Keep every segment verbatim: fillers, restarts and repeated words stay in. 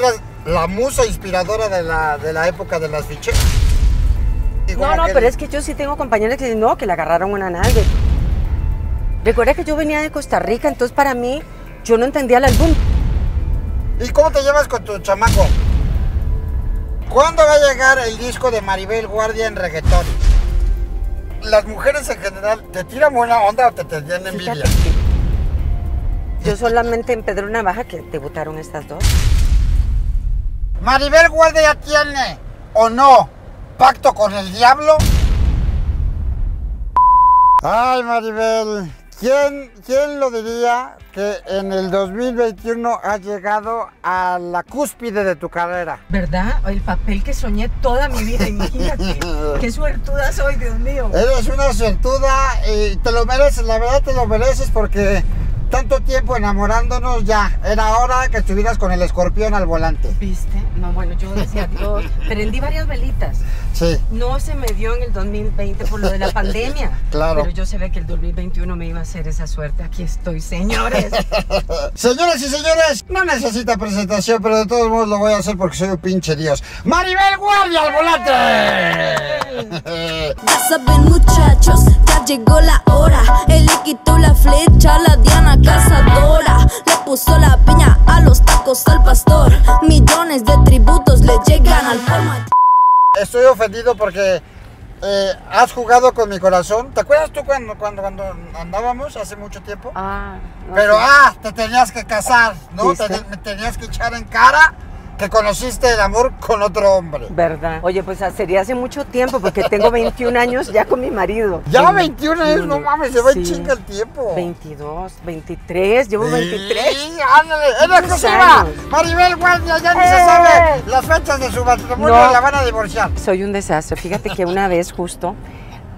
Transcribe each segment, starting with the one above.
consideras la musa inspiradora de la, de la época de las ficheras? No, no, aquel... pero es que yo sí tengo compañeros que dicen, no, que le agarraron una nalga. Recuerda que yo venía de Costa Rica, entonces para mí, yo no entendía el álbum. ¿Y cómo te llevas con tu chamaco? ¿Cuándo va a llegar el disco de Maribel Guardia en reggaetón? Las mujeres en general, ¿te tiran buena onda o te tiran envidia? Yo solamente en Pedro Navajas que debutaron estas dos. ¿Maribel Guardia tiene o no pacto con el diablo? Ay, Maribel, ¿quién, quién lo diría que en el dos mil veintiuno has llegado a la cúspide de tu carrera? ¿Verdad? El papel que soñé toda mi vida, imagínate. ¡Qué suertuda soy, Dios mío! Eres una suertuda y te lo mereces, la verdad te lo mereces porque tanto tiempo enamorándonos ya, era hora que estuvieras con el escorpión al volante. ¿Viste? No, bueno, yo decía Dios, prendí varias velitas. Sí. No se me dio en el dos mil veinte por lo de la pandemia. Claro. Pero yo sabía que el dos mil veintiuno me iba a hacer esa suerte. Aquí estoy, señores. Señoras y señores, no necesita presentación, pero de todos modos lo voy a hacer porque soy un pinche dios. ¡Maribel Guardia al volante! Ya saben, muchachos, ya llegó la hora. Él le quitó la flecha a la Diana cazadora, le puso la piña a los tacos al pastor, millones de tributos le llegan al palma. Estoy ofendido porque eh, has jugado con mi corazón. ¿Te acuerdas tú cuando, cuando, cuando andábamos hace mucho tiempo? Ah, no, pero sí. ah, te tenías que casar, ¿no? Te, me tenías que echar en cara que conociste el amor con otro hombre. ¿Verdad? Oye, pues sería hace mucho tiempo, porque tengo veintiún años ya con mi marido. ¿Ya veintiún años? No mames, se va en chinga el tiempo. veintidós, veintitrés, llevo veintitrés. Sí, ándale, en exclusiva. Maribel Guardia, ya ni se sabe las fechas de su matrimonio, la van a divorciar. Soy un desastre. Fíjate que una vez justo,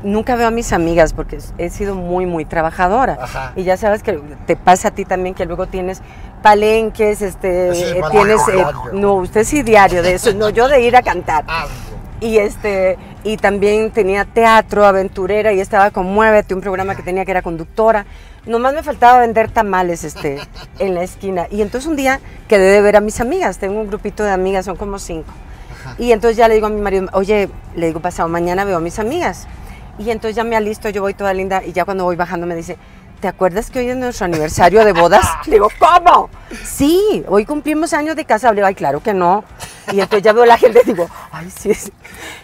nunca veo a mis amigas porque he sido muy, muy trabajadora. Ajá. Y ya sabes que te pasa a ti también que luego tienes palenques, este, sí, eh, tienes, eh, no, usted sí diario de eso, no, yo de ir a cantar. Y este, y también tenía teatro, Aventurera, y estaba con Muévete, un programa que tenía que era conductora. Nomás me faltaba vender tamales este, en la esquina. Y entonces un día quedé de ver a mis amigas, tengo un grupito de amigas, son como cinco. Ajá. Y entonces ya le digo a mi marido, oye, le digo, pasado mañana veo a mis amigas. Y entonces ya me alisto, yo voy toda linda, y ya cuando voy bajando me dice, ¿te acuerdas que hoy es nuestro aniversario de bodas? Le digo, ¿cómo? Sí, hoy cumplimos años de casa. Le digo, ay, claro que no. Y entonces ya veo a la gente y digo, ay, sí, sí.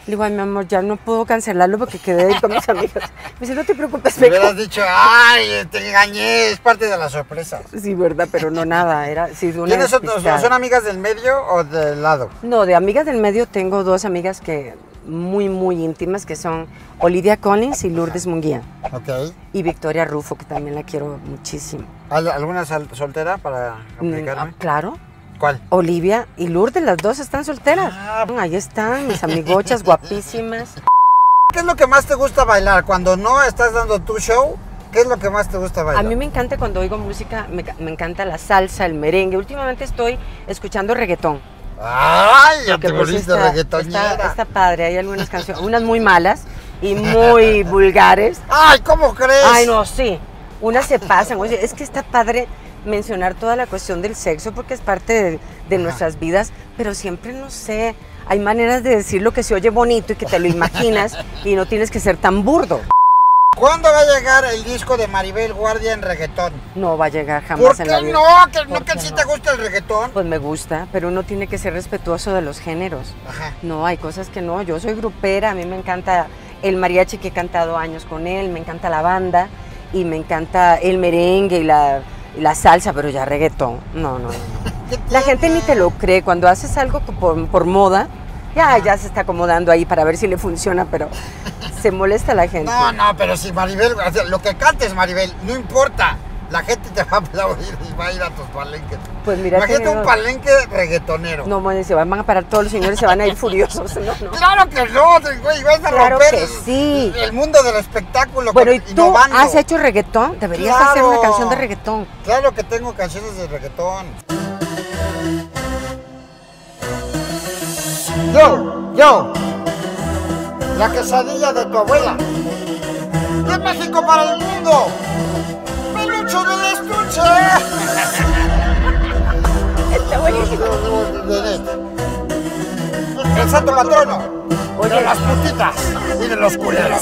Le digo, ay, mi amor, ya no puedo cancelarlo porque quedé ahí con mis amigos. Me dice, no te preocupes. Me hubieras dicho, ay, te engañé, es parte de la sorpresa. Sí, verdad, pero no nada, era sí, de una despistada. ¿Son amigas del medio o del lado? No, de amigas del medio tengo dos amigas que... muy, muy íntimas, que son Olivia Collins y Lourdes Munguía. Okay. Y Victoria Rufo, que también la quiero muchísimo. ¿Alguna soltera para aplicarme? Mm, claro. ¿Cuál? Olivia y Lourdes, las dos están solteras. Ah. Ahí están, mis amigochas guapísimas. ¿Qué es lo que más te gusta bailar? Cuando no estás dando tu show, ¿qué es lo que más te gusta bailar? A mí me encanta cuando oigo música, me, me encanta la salsa, el merengue. Últimamente estoy escuchando reggaetón. ¡Ay, ya te volviste pues reggaetonera! Está, está padre, hay algunas canciones, unas muy malas y muy vulgares. ¡Ay, cómo crees! Ay, no, sí, unas se pasan. Oye, es que está padre mencionar toda la cuestión del sexo porque es parte de, de nuestras vidas, pero siempre, no sé, hay maneras de decir lo que se oye bonito y que te lo imaginas y no tienes que ser tan burdo. ¿Cuándo va a llegar el disco de Maribel Guardia en reggaetón? No va a llegar jamás. ¿Por qué en la vida? No? ¿Que, ¿Por no, que no? ¿Sí te gusta el reggaetón? Pues me gusta, pero uno tiene que ser respetuoso de los géneros. Ajá. No, hay cosas que no. Yo soy grupera, a mí me encanta el mariachi que he cantado años con él, me encanta la banda y me encanta el merengue y la, y la salsa, pero ya reggaetón. No, no, no. La gente ni te lo cree. Cuando haces algo por, por moda, ya, ya se está acomodando ahí para ver si le funciona, pero... se molesta la gente. No, no, pero si Maribel, lo que cantes, Maribel, no importa. La gente te va a aplaudir y va a ir a tus palenques. Pues mira, imagínate un palenque reggaetonero. No, bueno, se van a parar todos los señores, se van a ir furiosos. No, no. Claro que no, güey, vas a claro romper que sí. el, el mundo del espectáculo. Bueno, con, ¿y tú innovando. Has hecho reggaetón? Deberías claro, hacer una canción de reggaetón. Claro que tengo canciones de reggaetón. Yo, yo. La quesadilla de tu abuela. De México para el mundo. Pelucho del estuche. está buenísimo. El santo patrono. Oye, de las putitas y de los culeros.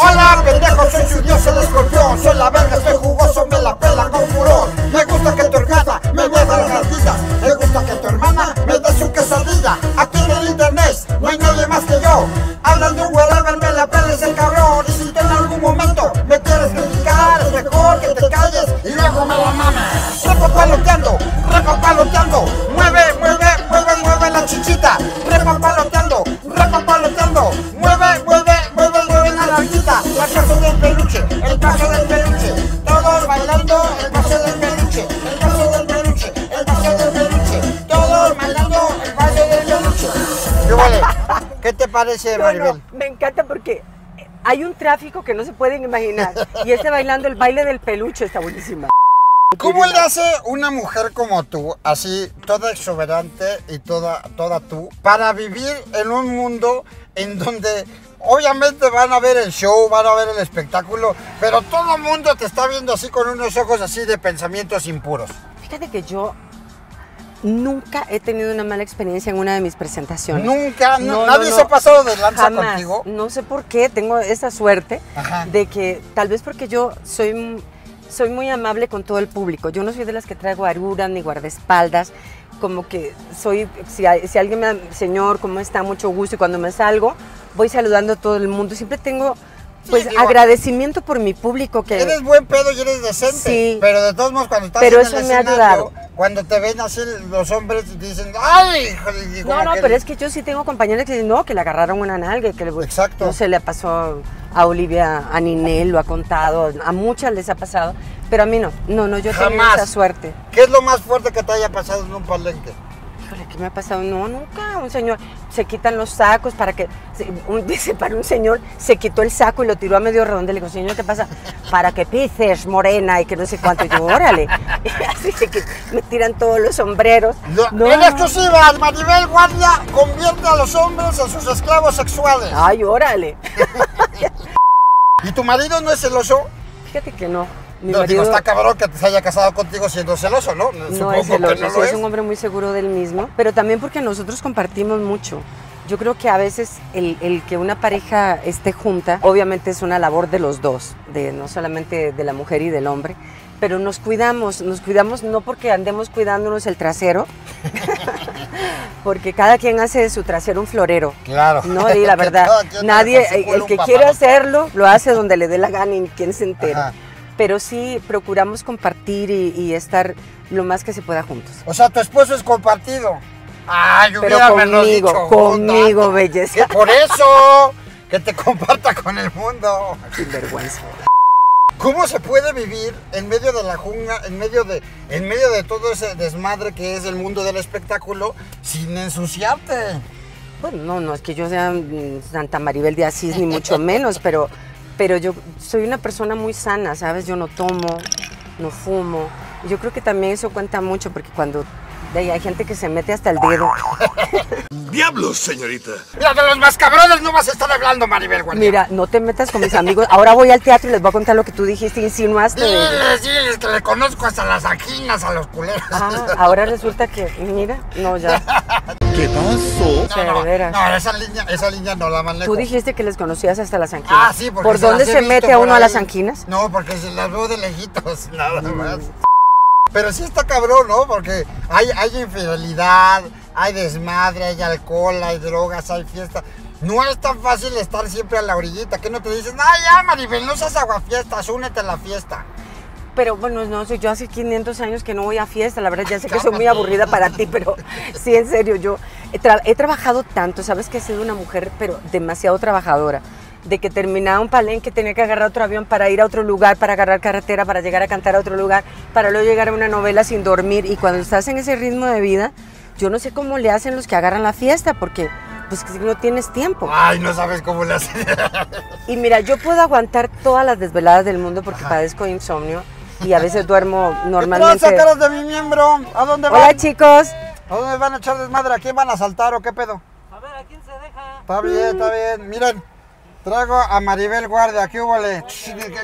Hola, pendejo, soy su dios, el escorpión. Soy la verga, soy jugoso, me la pela con furor. Me gusta que tu hermana me mueva las ardillas. Me gusta que tu hermana me dé su quesadilla. Aquí en el internet no hay nadie más que yo. Hablan de un whatever, me la pela es el cabrón. Y si tú en algún momento me quieres criticar, es mejor que te calles y luego me la mames. Repo paloteando, repo paloteando. Mueve, mueve, mueve, mueve la chichita. Repo paloteando, repo paloteando. Mueve, mueve, mueve, mueve la larguita. La casa del peluche, el paso del peluche. Todos bailando el paso del peluche. El paso del peluche, el paso del peluche. Todos bailando el paso del peluche. ¿Qué vale? ¿Qué te parece, Maribel? No, no, me encanta porque hay un tráfico que no se pueden imaginar. Y este bailando el baile del peluche está buenísima. ¿Cómo le hace una mujer como tú, así toda exuberante y toda, toda tú, para vivir en un mundo en donde obviamente van a ver el show, van a ver el espectáculo, pero todo el mundo te está viendo así con unos ojos así de pensamientos impuros? Fíjate que yo nunca he tenido una mala experiencia en una de mis presentaciones. Nunca, no, no, nadie no, se ha pasado de lanza jamás, contigo. No sé por qué, tengo esa suerte. Ajá. De que tal vez porque yo soy... Soy muy amable con todo el público. Yo no soy de las que traigo aruras ni guardaespaldas. Como que soy, si, si alguien me dice, señor, ¿cómo está? Mucho gusto. Y cuando me salgo, voy saludando a todo el mundo. Siempre tengo, pues, sí, digo, agradecimiento por mi público. Que eres buen pedo y eres decente. Sí. Pero de todos modos, cuando estás pero en eso el me ha ayudado. Cuando te ven así los hombres y dicen, ¡ay! Y no, no, aquel... pero es que yo sí tengo compañeros que dicen, no, que le agarraron una nalga. Que le... Exacto. No se le pasó... A Olivia, a Ninel, lo ha contado, a muchas les ha pasado, pero a mí no, no, no, yo tengo esa suerte. ¿Qué es lo más fuerte que te haya pasado en un palenque? Híjole, ¿qué me ha pasado? No, nunca, un señor, se quitan los sacos para que, un, dice, para un señor, se quitó el saco y lo tiró a medio redondo, le digo, señor, ¿qué pasa? Para que pises, morena, y que no sé cuánto, yo, órale, y así se quitó, me tiran todos los sombreros. No, no, en exclusiva, Maribel Guardia convierte a los hombres en sus esclavos sexuales. Ay, órale. ¿Y tu marido no es celoso? Fíjate que no. Mi no, marido... digo, está cabrón que se haya casado contigo siendo celoso, ¿no? No, supongo es celoso, que no sí, es. es un hombre muy seguro del mismo, pero también porque nosotros compartimos mucho. Yo creo que a veces el, el que una pareja esté junta, obviamente es una labor de los dos, de, no solamente de la mujer y del hombre, pero nos cuidamos, nos cuidamos no porque andemos cuidándonos el trasero, porque cada quien hace de su trasero un florero. Claro. No, y la verdad, nadie, el que quiere hacerlo, lo hace donde le dé la gana y quien se entera. Ajá. Pero sí procuramos compartir y, y estar lo más que se pueda juntos. O sea, tu esposo es compartido. Ay, yo pero conmigo, dicho, conmigo, no, belleza. Que por eso, que te comparta con el mundo. Sin vergüenza. ¿Cómo se puede vivir en medio de la jungla, en medio de, en medio de todo ese desmadre que es el mundo del espectáculo, sin ensuciarte? Bueno, no, no es que yo sea Santa Maribel de Asís, ni mucho menos, pero, pero yo soy una persona muy sana, ¿sabes? Yo no tomo, no fumo. Yo creo que también eso cuenta mucho, porque cuando hay gente que se mete hasta el dedo. ¡Diablos, señorita! Mira, de los más cabrones no vas a estar hablando, Maribel Guardia. Mira, no te metas con mis amigos. Ahora voy al teatro y les voy a contar lo que tú dijiste, insinuaste. Sí, sí, es que le conozco hasta las anginas a los culeros. Ah, ahora resulta que, mira, no, ya. ¿Qué pasó? No, no, no, esa línea, esa línea no la manejo. Tú dijiste que les conocías hasta las anginas. Ah, sí, porque ¿por dónde se mete a uno a las anginas? No, porque se las veo de lejitos, nada más. Pero sí está cabrón, ¿no? Porque hay, hay infidelidad, hay desmadre, hay alcohol, hay drogas, hay fiesta. No es tan fácil estar siempre a la orillita. ¿Qué no te dices? ¡Ay, ya, Maribel, no seas aguafiestas, únete a la fiesta! Pero bueno, no, soy yo hace quinientos años que no voy a fiesta. La verdad, ya sé que soy muy aburrida para ti, pero sí, en serio, yo he, tra he trabajado tanto. Sabes que he sido una mujer, pero demasiado trabajadora. De que terminaba un palenque, tenía que agarrar otro avión para ir a otro lugar, para agarrar carretera, para llegar a cantar a otro lugar, para luego llegar a una novela sin dormir. Y cuando estás en ese ritmo de vida, yo no sé cómo le hacen los que agarran la fiesta, porque pues no tienes tiempo. Ay, no sabes cómo le hacen. Y mira, yo puedo aguantar todas las desveladas del mundo porque ajá, padezco de insomnio y a veces duermo normalmente. ¿Qué sacaros de mi miembro? ¿A dónde van? Hola, chicos. ¿A dónde van a echar desmadre? ¿A quién van a asaltar o qué pedo? A ver, ¿a quién se deja? Está bien, está bien. Miren. Traigo a Maribel Guardia, ¿qué hubo?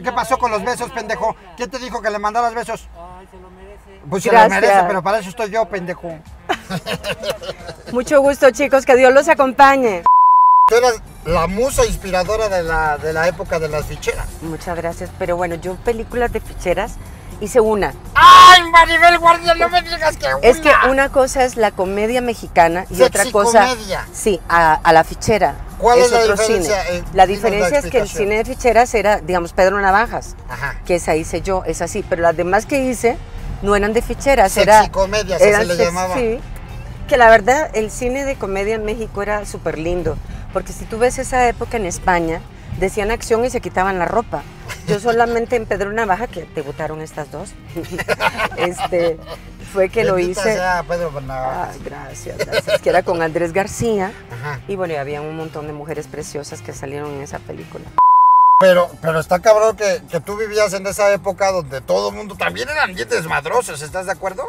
¿Qué pasó con los besos, pendejo? ¿Quién te dijo que le mandaras besos? Ay, se lo merece. Pues si lo merece, pero para eso estoy yo, pendejo. Mucho gusto, chicos, que Dios los acompañe. Tú eras la musa inspiradora de la, de la época de las ficheras. Muchas gracias, pero bueno, yo películas de ficheras hice una. ¡Ay, Maribel Guardia, no me digas que una! Es que una cosa es la comedia mexicana y otra cosa... ¿Sexicomedia? Sí, a, a la fichera. ¿Cuál es, es la otro diferencia? Cine. La diferencia es que el cine de ficheras era, digamos, Pedro Navajas, ajá, que esa hice yo, es así, pero las demás que hice no eran de ficheras. Sexicomedia, era, se, se le llamaba. Sí, que la verdad, el cine de comedia en México era súper lindo. Porque si tú ves esa época en España, decían acción y se quitaban la ropa. Yo solamente en Pedro Navaja, que te botaron estas dos, este, fue que lo hice. Ah, Pedro Navaja. Ah, gracias, gracias. Que era con Andrés García. Ajá. Y bueno, y había un montón de mujeres preciosas que salieron en esa película. Pero, pero está cabrón que, que tú vivías en esa época donde todo el mundo también eran bien desmadrosos, ¿estás de acuerdo?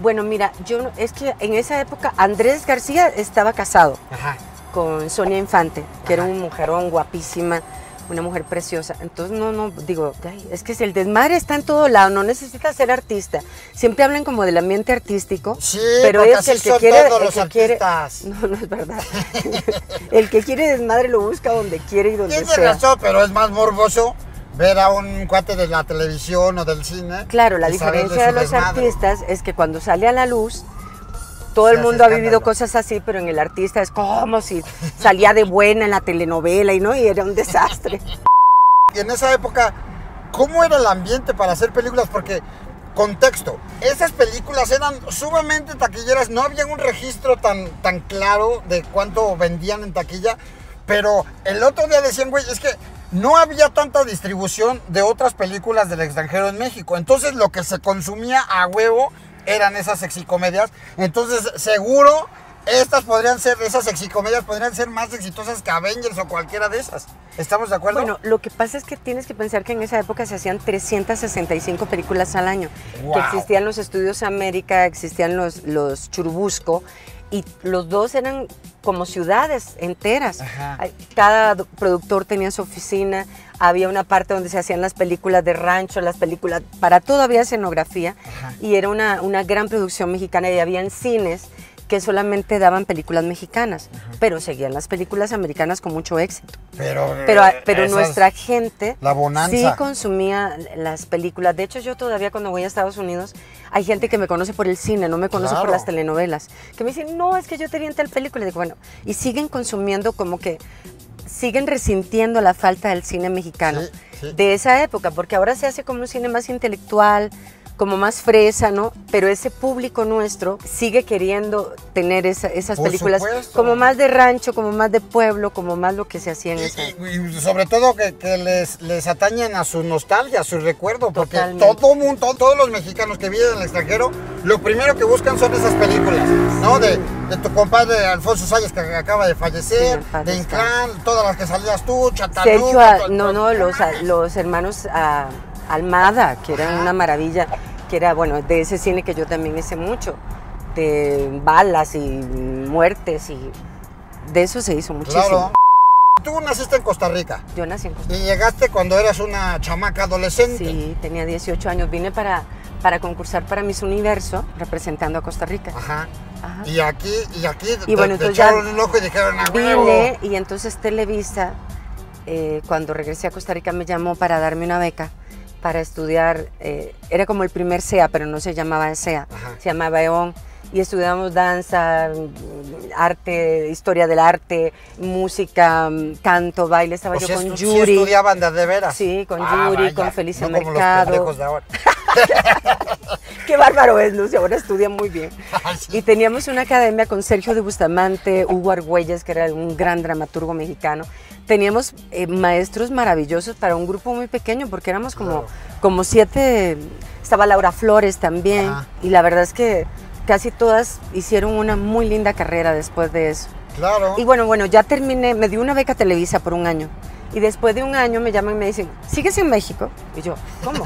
Bueno, mira, yo es que en esa época Andrés García estaba casado. Ajá. Con Sonia Infante, que ajá, era un mujerón guapísima, una mujer preciosa. Entonces, no, no, digo, ay, es que si el desmadre está en todo lado, no necesita ser artista. Siempre hablan como del ambiente artístico, sí, pero es el que quiere, el que quiere, no, no es verdad. El que quiere desmadre lo busca donde quiere y donde sea. Tiene razón, pero es más morboso ver a un cuate de la televisión o del cine. Claro, la diferencia de los artistas es que cuando sale a la luz, todo el mundo ha vivido cosas así, pero en el artista es como si salía de buena en la telenovela y no, y era un desastre. Y en esa época, ¿cómo era el ambiente para hacer películas? Porque, contexto, esas películas eran sumamente taquilleras, no había un registro tan, tan claro de cuánto vendían en taquilla, pero el otro día decían, güey, es que no había tanta distribución de otras películas del extranjero en México, entonces lo que se consumía a huevo eran esas sexicomedias, entonces seguro estas podrían ser, esas sexicomedias podrían ser más exitosas que Avengers o cualquiera de esas. ¿Estamos de acuerdo? Bueno, lo que pasa es que tienes que pensar que en esa época se hacían trescientas sesenta y cinco películas al año. Wow. Que existían los Estudios América, existían los, los Churubusco, y los dos eran como ciudades enteras. Ajá. Cada productor tenía su oficina, había una parte donde se hacían las películas de rancho, las películas, para todo había escenografía. Ajá. Y era una, una gran producción mexicana y habían cines que solamente daban películas mexicanas. Ajá. Pero seguían las películas americanas con mucho éxito. Pero, pero, pero nuestra gente la bonanza. Sí consumía las películas. De hecho, yo todavía cuando voy a Estados Unidos, hay gente que me conoce por el cine, no me conoce claro. por las telenovelas. Que me dicen, no, es que yo te vi en tal película. Y digo, bueno, y siguen consumiendo como que, siguen resintiendo la falta del cine mexicano, sí, sí, de esa época, porque ahora se hace como un cine más intelectual, como más fresa, ¿no? Pero ese público nuestro sigue queriendo tener esa, esas por películas supuesto, como más de rancho, como más de pueblo, como más lo que se hacía en y, esa época. Y, y sobre todo que, que les, les atañen a su nostalgia, a su recuerdo, porque totalmente, todo mundo, todos los mexicanos que viven en el extranjero, lo primero que buscan son esas películas, ¿no? Sí. De, de tu compadre Alfonso Zayas, que acaba de fallecer, sí, de Inclán, todas las que salías tú, Chatalú. No, no, los, los hermanos a, Almada, que eran una maravilla, que era, bueno, de ese cine que yo también hice mucho, de balas y muertes, y de eso se hizo muchísimo. Claro. Tú naciste en Costa Rica. Yo nací en Costa Rica. Y llegaste cuando eras una chamaca adolescente. Sí, tenía dieciocho años. Vine para, para concursar para Miss Universo, representando a Costa Rica. Ajá. Ajá. Y aquí, y aquí, y bueno, te, te echaron un ojo y dijeron, ¡a huevo! Vine, y entonces Televisa, eh, cuando regresé a Costa Rica, me llamó para darme una beca para estudiar, eh, era como el primer S E A, pero no se llamaba S E A, ajá, se llamaba E O N, y estudiamos danza, arte, historia del arte, música, canto, baile, estaba o yo si con es, Yuri. ¿Sí estudiaban de veras? Sí, con ah, Yuri, vaya, con Felicia no Mercado. Como los pendejos de ahora. Qué bárbaro es, Lucy, ahora estudia muy bien. Y teníamos una academia con Sergio de Bustamante, Hugo Argüelles, que era un gran dramaturgo mexicano. Teníamos eh, maestros maravillosos para un grupo muy pequeño, porque éramos como, claro, como siete, estaba Laura Flores también, ajá, y la verdad es que casi todas hicieron una muy linda carrera después de eso. Claro. Y bueno, bueno, ya terminé, me dio una beca Televisa por un año, y después de un año me llaman y me dicen, ¿sigues en México? Y yo, ¿cómo?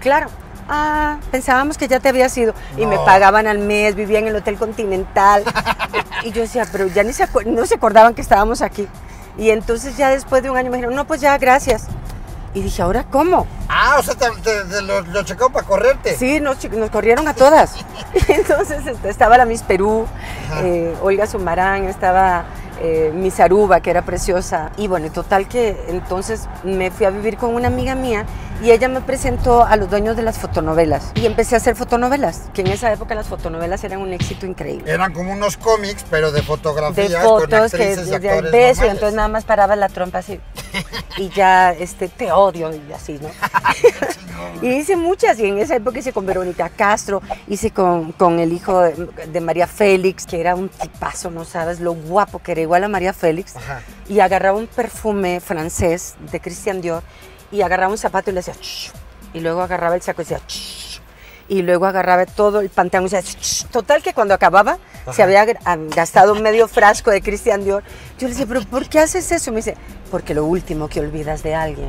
Claro. Ah, pensábamos que ya te habías ido. No. Y me pagaban al mes, vivía en el Hotel Continental. Y yo decía, pero ya ni se no se acordaban que estábamos aquí. Y entonces ya después de un año me dijeron, no, pues ya, gracias. Y dije, ¿ahora cómo? Ah, o sea, te, te, te, lo, lo checaron para correrte. Sí, nos, nos corrieron a todas. Entonces estaba la Miss Perú, eh, Olga Sumarán, estaba eh, Miss Aruba, que era preciosa. Y bueno, total que entonces me fui a vivir con una amiga mía y ella me presentó a los dueños de las fotonovelas. Y empecé a hacer fotonovelas, que en esa época las fotonovelas eran un éxito increíble. Eran como unos cómics, pero de fotografías, de fotos, con actrices que, y actores de beso, y entonces nada más paraba la trompa así. Y ya, este, te odio, y así, ¿no? Y hice muchas, y en esa época hice con Verónica Castro, hice con, con el hijo de, de María Félix, que era un tipazo, no sabes lo guapo que era, igual a María Félix. Ajá. Y agarraba un perfume francés de Christian Dior, y agarraba un zapato y le hacía shh, y luego agarraba el saco y decía shh, y luego agarraba todo el pantalón y decía shh. Total que cuando acababa, ajá, se había gastado medio frasco de Christian Dior. Yo le decía, pero ¿por qué haces eso? Me dice, porque lo último que olvidas de alguien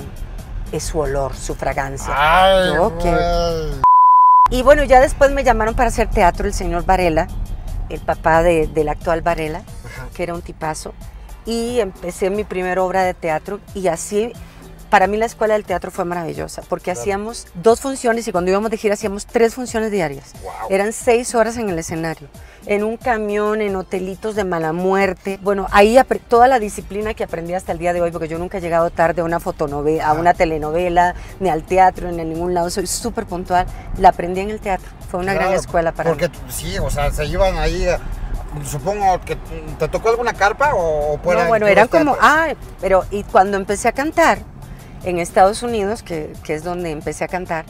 es su olor, su fragancia. Ay, yo, okay. Well. Y bueno, ya después me llamaron para hacer teatro el señor Varela, el papá de, del actual Varela, ajá, que era un tipazo, y empecé mi primera obra de teatro. Y así, para mí la escuela del teatro fue maravillosa, porque claro, hacíamos dos funciones, y cuando íbamos de gira hacíamos tres funciones diarias. Wow. Eran seis horas en el escenario, en un camión, en hotelitos de mala muerte. Bueno, ahí toda la disciplina que aprendí hasta el día de hoy, porque yo nunca he llegado tarde a una fotonovela, ah. a una telenovela, ni al teatro, ni a ningún lado. Soy súper puntual. La aprendí en el teatro. Fue una claro, gran escuela para porque, mí. Porque sí, o sea, se iban ahí... A... Supongo que te tocó alguna carpa o... No, bueno, eran como... Ah, pero y cuando empecé a cantar en Estados Unidos, que, que es donde empecé a cantar,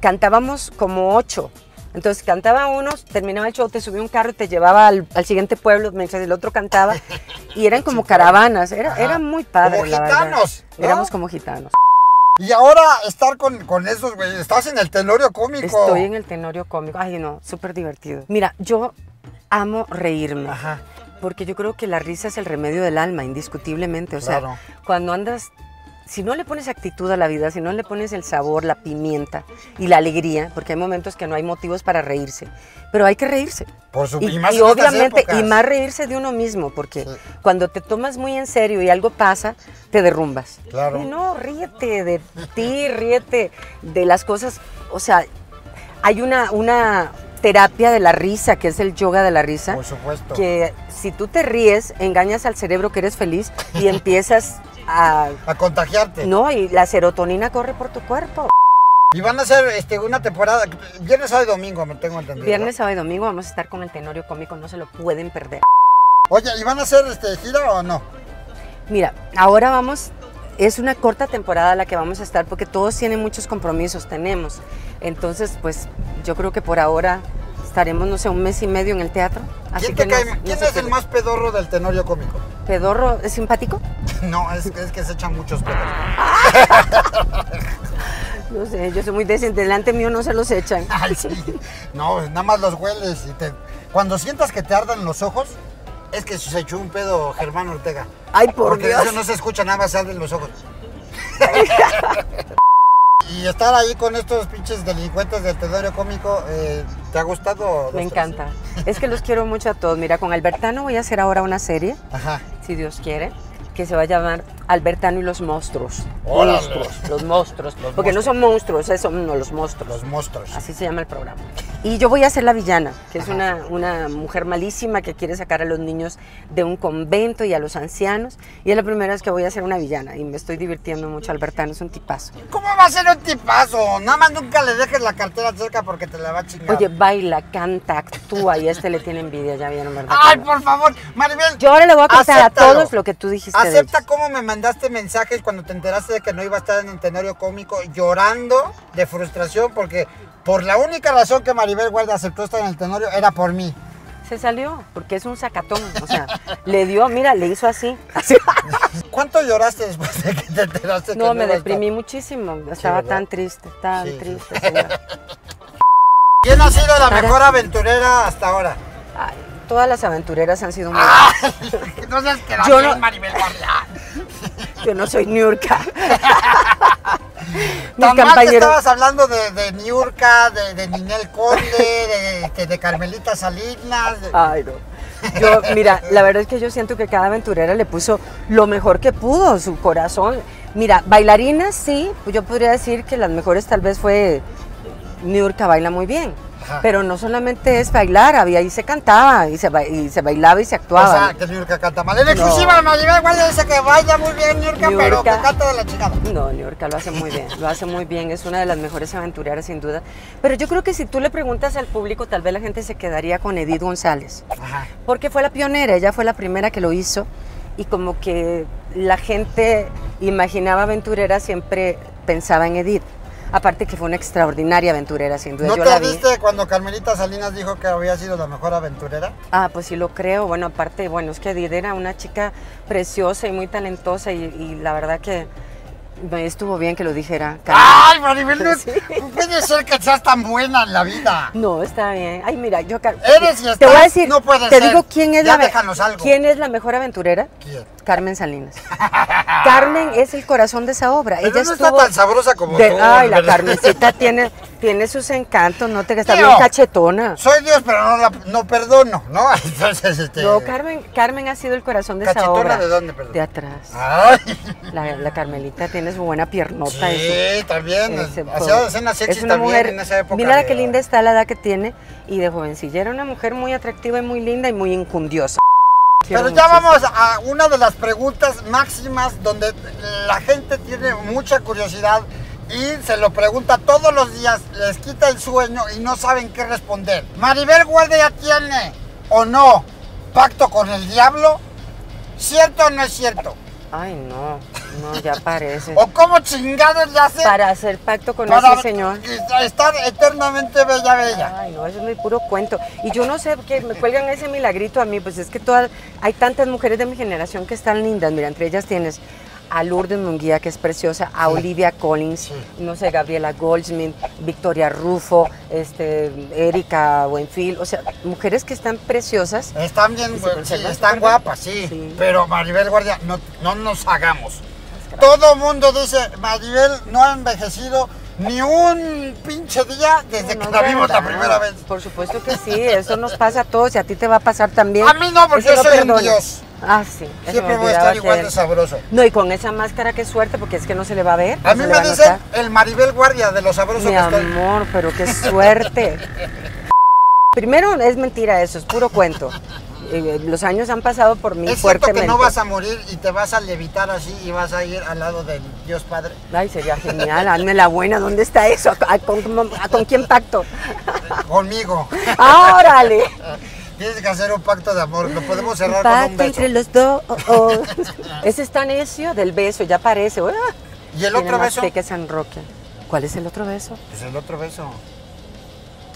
cantábamos como ocho. Entonces cantaba uno, terminaba el show, te subía un carro y te llevaba al, al siguiente pueblo mientras el otro cantaba. Y eran como caravanas, era, era muy padre. Como gitanos, ¿no? Éramos como gitanos. Y ahora estar con, con esos, güey, estás en el Tenorio Cómico. Estoy en el Tenorio Cómico, ay no, súper divertido. Mira, yo amo reírme. Ajá. Porque yo creo que la risa es el remedio del alma, indiscutiblemente. O claro, sea, cuando andas, si no le pones actitud a la vida, si no le pones el sabor, la pimienta y la alegría, porque hay momentos que no hay motivos para reírse, pero hay que reírse. Por supuesto. Y, y, más y obviamente, y más reírse de uno mismo, porque sí, cuando te tomas muy en serio y algo pasa, te derrumbas. Claro. Y no, ríete de ti, ríete de las cosas. O sea, hay una, una terapia de la risa, que es el yoga de la risa. Por supuesto. Que si tú te ríes, engañas al cerebro que eres feliz y empiezas... A, a contagiarte. No, y la serotonina corre por tu cuerpo. Y van a hacer este, una temporada, viernes, sábado y domingo, me tengo entendido. Viernes, sábado y domingo vamos a estar con el Tenorio Cómico, no se lo pueden perder. Oye, ¿y van a hacer este, gira o no? Mira, ahora vamos, es una corta temporada la que vamos a estar, porque todos tienen muchos compromisos, tenemos. Entonces, pues, yo creo que por ahora estaremos, no sé, un mes y medio en el teatro. Así ¿Quién, te que cae, nos, ¿quién nos es el más pedorro del Tenorio Cómico? ¿Pedorro es simpático? No, es, es que se echan muchos pedos. No sé, yo soy muy decente, delante mío no se los echan. Ay, sí. No, nada más los hueles. Y te... Cuando sientas que te ardan los ojos, es que se echó un pedo Germán Ortega. Ay, por porque Dios. Porque eso no se escucha, nada más arden los ojos. Y estar ahí con estos pinches delincuentes del Tenorio Cómico, eh, ¿te ha gustado? Me encanta. Es que los quiero mucho a todos. Mira, con Albertano voy a hacer ahora una serie, ajá, si Dios quiere, que se va a llamar Albertano y los monstruos. ¡Órale! Monstruos, los monstruos. Los porque monstruos. No son monstruos, son no, los monstruos. Los monstruos. Así se llama el programa. Y yo voy a ser la villana, que es una, una mujer malísima que quiere sacar a los niños de un convento y a los ancianos. Y es la primera vez que voy a ser una villana y me estoy divirtiendo mucho. Albertano es un tipazo. ¿Cómo va a ser un tipazo? Nada más nunca le dejes la cartera cerca porque te la va a chingar. Oye, baila, canta, actúa y a este le tiene envidia, ya vieron, ¿verdad? Ay, por favor, Maribel. Yo ahora le voy a contar acéptalo. A todos lo que tú dijiste. Acepta cómo me mandaste mensajes cuando te enteraste de que no iba a estar en el Tenorio Cómico, llorando de frustración, porque por la única razón que Maribel Guardia aceptó estar en el Tenorio era por mí. Se salió, porque es un sacatón, o sea, le dio, mira, le hizo así, así. ¿Cuánto lloraste después de que te enteraste? No, que me no deprimí estar? Muchísimo, estaba sí, tan triste, tan sí, triste, señora. ¿Quién ha sido la mejor aventurera hasta ahora? Ay, todas las aventureras han sido muy buenas. Entonces, ¿qué da bien, Maribel Guardia? Yo no soy Niurka. Tan mal que estabas hablando de, de Niurka, de, de Ninel Conde, de, de, de Carmelita Salinas. De... Ay, no. Yo, mira, la verdad es que yo siento que cada aventurera le puso lo mejor que pudo, su corazón. Mira, bailarinas sí, yo podría decir que las mejores tal vez fue Niurka, baila muy bien. Ajá. Pero no solamente es bailar, había ahí se cantaba, y se, y se bailaba y se actuaba. O sea, que Niurka canta mal. En exclusiva, no, Maribel Guardia dice que baila muy bien Niurka, Niurka, pero que canta de la chingada. No, Niurka lo hace muy bien, lo hace muy bien, es una de las mejores aventureras sin duda. Pero yo creo que si tú le preguntas al público, tal vez la gente se quedaría con Edith González. Ajá. Porque fue la pionera, ella fue la primera que lo hizo, y como que la gente imaginaba aventurera, siempre pensaba en Edith. Aparte que fue una extraordinaria aventurera, sin duda. ¿No yo te la vi. Viste cuando Carmelita Salinas dijo que había sido la mejor aventurera? Ah, pues sí lo creo. Bueno, aparte, bueno, es que Edith era una chica preciosa y muy talentosa, y, y la verdad que estuvo bien que lo dijera. Carmen. ¡Ay, Maribel! No, sí. Puede ser que seas tan buena en la vida. No, está bien. Ay, mira, yo... Eres y estás, te voy a decir, no puede te ser. digo quién es, ya la, quién es la mejor aventurera. ¿Quién? Carmen Salinas. Carmen es el corazón de esa obra. Pero ella no estuvo, está tan sabrosa como de, tú. Ay, ¿verdad? La Carmencita tiene, tiene sus encantos, no te está Tío, bien cachetona. Soy Dios, pero no, la, no perdono, ¿no? Entonces, este... No, Carmen, Carmen ha sido el corazón de esa obra. ¿Cachetona de dónde, perdón? De atrás. Ay. La, la Carmelita tiene su buena piernota. Sí, ese, también. Ese, hacía escenas sexy es una también mujer, en esa época. Mira qué linda está la edad que tiene, y de jovencilla era una mujer muy atractiva y muy linda y muy incundiosa. Pero ya vamos a una de las preguntas máximas donde la gente tiene mucha curiosidad y se lo pregunta todos los días, les quita el sueño y no saben qué responder. ¿Maribel Guardia tiene o no pacto con el diablo? ¿Cierto o no es cierto? Ay, no, no, ya parece. ¿O cómo chingados le hacen? Para hacer pacto con ese señor. Estar eternamente bella, bella. Ay, no, eso es mi puro cuento. Y yo no sé, que me cuelgan ese milagrito a mí, pues es que todas, hay tantas mujeres de mi generación que están lindas. Mira, entre ellas tienes a Lourdes Munguía, que es preciosa, a Olivia Collins, sí. no sé, Gabriela Goldsmith, Victoria Rufo, este, Erika Buenfil, o sea, mujeres que están preciosas. Están bien, sí, están guapas, sí, sí, pero Maribel Guardia, no, no nos hagamos. Todo mundo dice, Maribel no ha envejecido ni un pinche día desde no, no, que la vimos verdad. la primera vez. Por supuesto que sí, eso nos pasa a todos y a ti te va a pasar también. A mí no, porque eso yo soy un dios. Ah, sí. Siempre voy a estar igual de sabroso. No, y con esa máscara, qué suerte, porque es que no se le va a ver. A mí me dicen el Maribel Guardia de los sabrosos que estoy. Mi amor, pero qué suerte. Primero, es mentira eso, es puro cuento. Los años han pasado por mí fuertemente. ¿Es cierto que no vas a morir y te vas a levitar así y vas a ir al lado del Dios Padre? Ay, sería genial, hazme la buena, ¿dónde está eso? ¿A, a, con, a, ¿Con quién pacto? Conmigo. ¡Ah, órale! Tienes que hacer un pacto de amor, lo podemos cerrar pacto con un beso. Entre los dos. Oh, oh. Ese está necio del beso, ya parece. Uh. ¿Y el otro beso? Que San Roque. ¿Cuál es el otro beso? Pues el otro beso.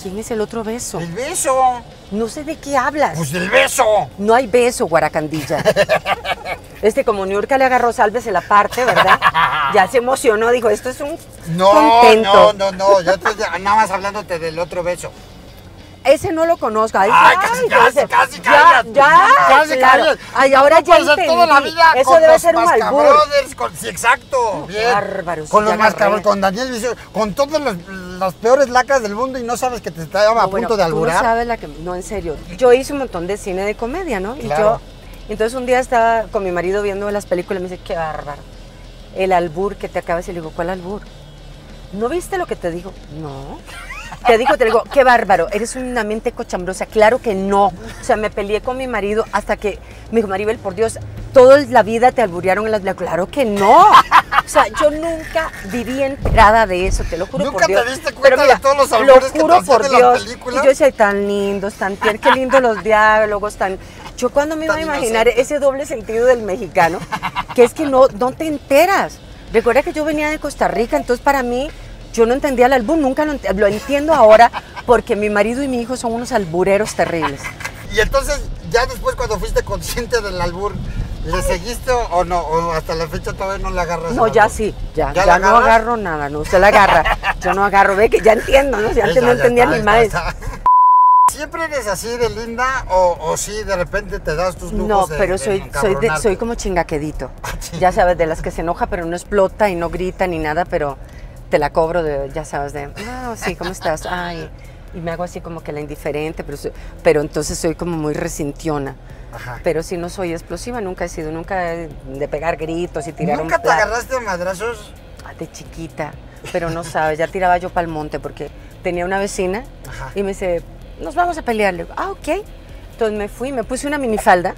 ¿Quién es el otro beso? El beso. No sé de qué hablas. Pues del beso. No hay beso, Guaracandilla. Este, como Niurka le agarró, sálvese la parte, ¿verdad? Ya se emocionó, dijo, esto es un no, contento. No, no, no, yo estoy nada más hablándote del otro beso. Ese no lo conozco. Ay, ay, ay, casi, casi, casi, ya, callas, ya, casi, claro. callas. Ay, ahora no ya entendí. Toda la vida eso con debe los ser un albur. Con, sí, exacto. Bien. Bárbaros. Con los mascabros, con Daniel Vicio, con todas las peores lacas del mundo y no sabes que te estaba no, a bueno, punto de alburar. No sabes la que, no, en serio. Yo hice un montón de cine de comedia, ¿no? Claro. Y yo, entonces un día estaba con mi marido viendo las películas y me dice, qué bárbaro, el albur que te acabas. Y le digo, ¿cuál albur? ¿No viste lo que te dijo? No. Te digo, te digo, qué bárbaro, eres una mente cochambrosa. Claro que no. O sea, me peleé con mi marido hasta que me dijo, Maribel, por Dios, toda la vida te alburearon en las... Claro que no. O sea, yo nunca viví enterada de eso, te lo juro por Dios. ¿Nunca te diste cuenta de todos los albures que te hacían en las películas? Y yo decía, tan lindos, tan tiernos, qué lindos los diálogos, tan... Yo cuando me iba a imaginar ese doble sentido del mexicano, que es que no, no te enteras. Recuerda que yo venía de Costa Rica, entonces para mí... Yo no entendía el albur, nunca lo, ent lo entiendo ahora porque mi marido y mi hijo son unos albureros terribles. Y entonces, ya después cuando fuiste consciente del albur, ¿le seguiste o no? ¿O hasta la fecha todavía no le agarras? No, ya sí, ya, ya, ya no agarro nada, no, usted la agarra, yo no agarro, ve que ya entiendo, ¿no? Si antes no entendía ni más. ¿Siempre eres así de linda o, o sí de repente te das tus lujos? No, pero de, soy, de soy, de, soy como chingaquedito, sí. Ya sabes, de las que se enoja pero no explota y no grita ni nada, pero... Te la cobro, de, ya sabes, de, no, sí, ¿cómo estás? Ay, y me hago así como que la indiferente, pero, soy, pero entonces soy como muy resintiona. Ajá. Pero si no soy explosiva, nunca he sido, nunca de pegar gritos y tirar un plato. ¿Nunca te agarraste a madrazos? Ah, de chiquita, pero no sabes, ya tiraba yo para el monte porque tenía una vecina. Ajá. Y me dice, nos vamos a pelear. Le digo, ah, ok. Entonces me fui, me puse una minifalda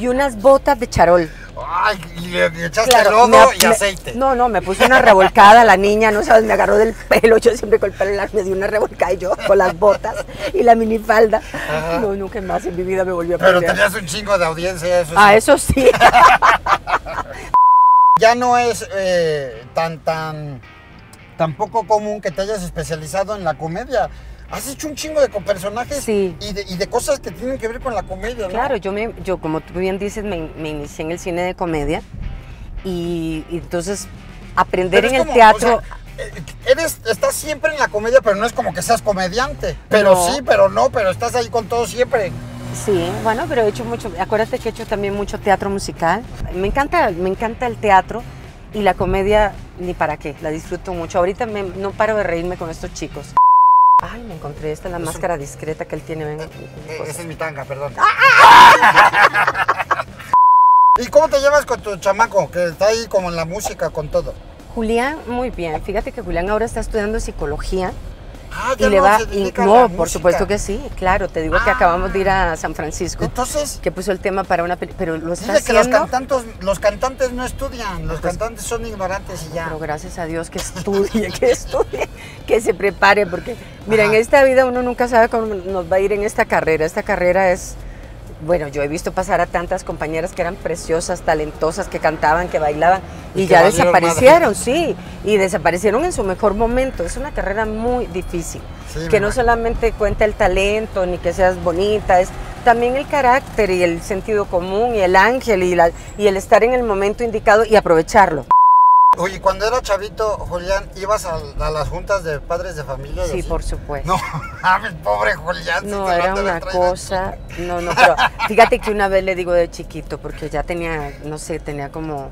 y unas botas de charol. Ay, y le echaste claro, lodo y aceite. No, no, me puse una revolcada, la niña, no sabes, me agarró del pelo, yo siempre con el pelo me di una revolcada y yo con las botas y la minifalda. Ajá. No, nunca más en mi vida me volvió a pelear. Pero tenías un chingo de audiencia, eso sí. Ah, eso sí. Ya no es eh, tan, tan, tan poco común que te hayas especializado en la comedia. Has hecho un chingo de personajes, sí. y, de, y de cosas que tienen que ver con la comedia, ¿no? Claro, yo, me, yo como tú bien dices, me, me inicié en el cine de comedia y, y entonces aprender en como, el teatro... O sea, eres, estás siempre en la comedia, pero no es como que seas comediante. Pero no. Sí, pero no, pero estás ahí con todo siempre. Sí, bueno, pero he hecho mucho... Acuérdate que he hecho también mucho teatro musical. Me encanta, me encanta el teatro y la comedia, ni para qué, la disfruto mucho. Ahorita me, no paro de reírme con estos chicos. Ay, me encontré esta, la es máscara un... discreta que él tiene. Ven, eh, esa es mi tanga, perdón. ¡Ah! ¿Y cómo te llevas con tu chamaco, que está ahí como en la música, con todo? Julián, muy bien. Fíjate que Julián ahora está estudiando psicología. Ah, ya y le no va, se y, No, por música. Supuesto que sí, claro. Te digo ah, que acabamos de ir a San Francisco. Entonces... Que puso el tema para una película, pero lo está haciendo... que los cantantes, los cantantes no estudian, los pues, cantantes son ignorantes y ya. Pero gracias a Dios que estudie, que estudie, que se prepare, porque... Mira, ajá. En esta vida uno nunca sabe cómo nos va a ir en esta carrera. Esta carrera es... Bueno, yo he visto pasar a tantas compañeras que eran preciosas, talentosas, que cantaban, que bailaban y, y que ya desaparecieron, madre. Sí, y desaparecieron en su mejor momento. Es una carrera muy difícil, sí, que no solamente cuenta el talento ni que seas bonita, es también el carácter y el sentido común y el ángel y, la, y el estar en el momento indicado y aprovecharlo. Oye, cuando era chavito, Julián, ¿ibas a, a las juntas de padres de familia? Sí, por supuesto. No, a mi pobre Julián. No, si era una cosa, no, no, pero fíjate que una vez le digo de chiquito, porque ya tenía, no sé, tenía como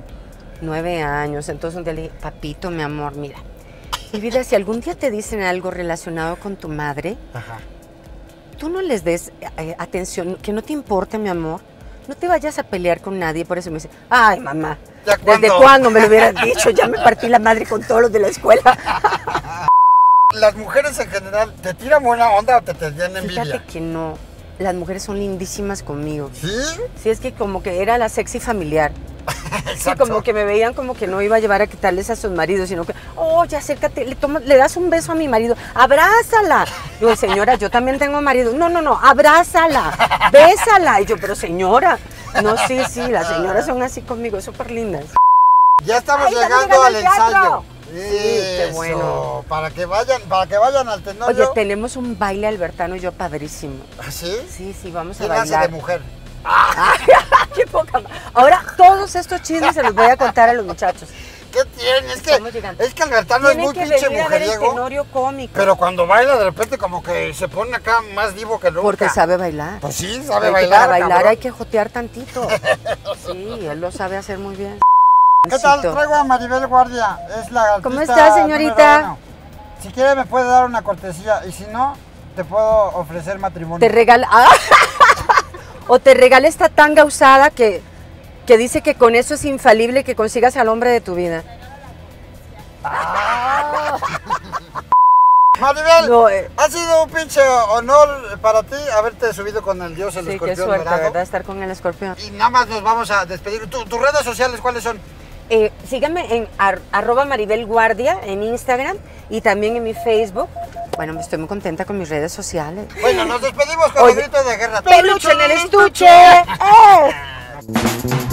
nueve años, entonces un día le dije, papito, mi amor, mira, mi vida, si algún día te dicen algo relacionado con tu madre, ajá, tú no les des eh, atención, que no te importe, mi amor, no te vayas a pelear con nadie. Por eso me dice, ay, mamá, ¿desde cuándo me lo hubieras dicho? Ya me partí la madre con todos los de la escuela. ¿Las mujeres en general te tiran buena onda o te tiran envidia? Fíjate que no, las mujeres son lindísimas conmigo. ¿Sí? Sí, es que como que era la sexy familiar. Sí, como que me veían como que no iba a llevar a quitarles a sus maridos, sino que, oh, ya acércate, le, tomo, le das un beso a mi marido, abrázala. Digo, señora, yo también tengo marido. No, no, no, abrázala, bésala. Y yo, pero señora, no, sí, sí, las señoras son así conmigo, súper lindas. Ya estamos ay, llegando al ensayo. Sí, qué bueno. Para que vayan, para que vayan al Tenorio. Oye, tenemos un baile albertano y yo padrísimo. ¿Ah, sí? Sí, sí, vamos a bailar. ¿Quién hace de mujer? Ah. Qué poca. Ahora todos estos chismes se los voy a contar a los muchachos. ¿Qué tiene? Es que, es que Albertano es muy pinche mujeriego, el Tenorio cómico. Pero cuando baila de repente como que se pone acá más divo que nunca. Porque sabe bailar. Pues sí, sabe porque bailar. Para bailar, cabrón, hay que jotear tantito. Sí, él lo sabe hacer muy bien. ¿Qué tal? Traigo a Maribel Guardia. Es la ¿Cómo está, señorita? Si quiere me puede dar una cortesía y si no, te puedo ofrecer matrimonio. Te regala... Ah. O te regala esta tanga usada que, que dice que con eso es infalible que consigas al hombre de tu vida. Ah. Maribel, no, eh, ha sido un pinche honor para ti haberte subido con el dios el sí, escorpión. Qué suerte, dorado, ¿verdad? Estar con el escorpión. Y nada más nos vamos a despedir. ¿Tus tu redes sociales cuáles son? Eh, síganme en ar, arroba Maribel Guardia en Instagram y también en mi Facebook. Bueno, estoy muy contenta con mis redes sociales. Bueno, nos despedimos con el grito de guerra. ¡Peluche en el estuche! ¡Eh!